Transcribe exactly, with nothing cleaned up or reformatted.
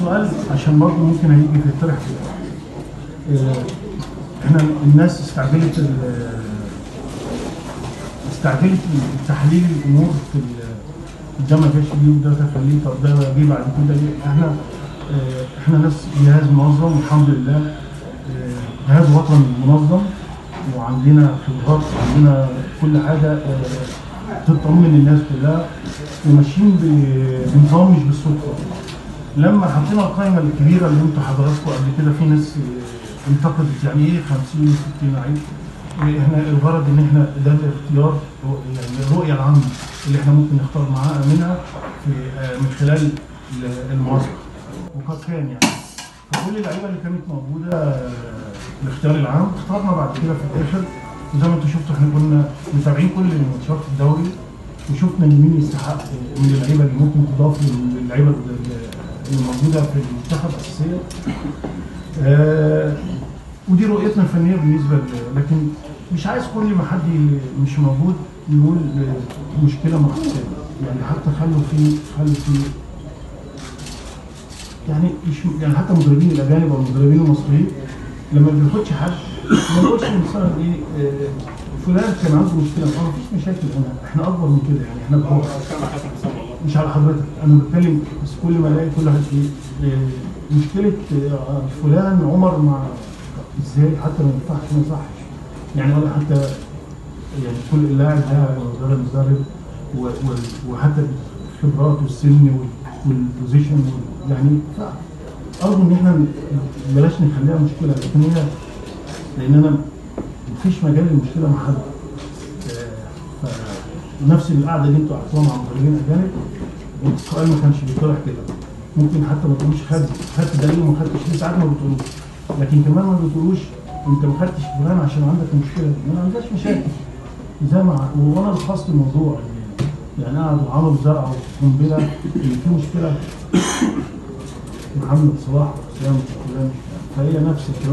سؤال عشان برضه ممكن هيجي في الطرح. احنا الناس استعجلت استعجلت تحليل الامور في الجامعه في اتش بي وده تخليه طب ده جه بعد كده ليه؟ احنا احنا ناس جهاز منظم الحمد لله، جهاز وطني منظم وعندنا خبرات وعندنا كل حاجه تطمن الناس كلها وماشيين بنظام مش بالصدفه. لما حطينا القائمه الكبيره اللي انتوا حضراتكم قبل كده في ناس انتقدت يعني ايه خمسين وستين عيب. احنا الغرض ان احنا ده الاختيار يعني الرؤيه العامه اللي احنا ممكن نختار معاها منها من خلال المعسكر، وقد كان يعني فكل اللعيبه اللي كانت موجوده الاختيار العام اخترنا بعد كده في الاخر. وزي ما انتم شفتوا احنا كنا متابعين كل الماتشات في الدوري وشفنا مين يستحق من اللعيبه اللي ممكن تضاف للعيبه اللي موجوده في المنتخب الاساسيه. آه ودي رؤيتنا الفنيه بالنسبه ل... لكن مش عايز كل ما حد مش موجود نقول مشكله محسوسه، يعني حتى خلوا في خلوا في يعني مش يعني حتى المدربين الاجانب او المدربين المصريين لما ما بياخدش حد ما نقولش مثلا ايه فلان كان عنده مشكله. ما فيش مشاكل هنا، احنا اكبر من كده يعني احنا بقى مش على حضرتك انا بتكلم، بس كل ما الاقي كل واحد ايه مشكله فلان عمر مع ازاي حتى ما ينفعش ما يصحش يعني ولا حتى يعني كل لاعب ده مدرب مدرب وحتى الخبرات والسن والبوزيشن يعني ارجو ان احنا بلاش نخليها مشكله، لكن هي لان انا مفيش مجال للمشكله مع حد. فنفس القعده اللي انتوا قعدتوها مع مدربين اجانب السؤال ما كانش بيطرح كده، ممكن حتى ما تقولوش خد خدت ده ليه وما خدتش ليه، ساعات ما بتقولوش، لكن كمان ما بتقولوش انت ما خدتش فلان عشان عندك مشكله دي. ما عندناش مشاكل زي ما وانا لخصت الموضوع يعني قعدوا عملوا زرعه وقنبله اللي في مشكله محمد صلاح وحسام وفلان، فهي نفس الكلام.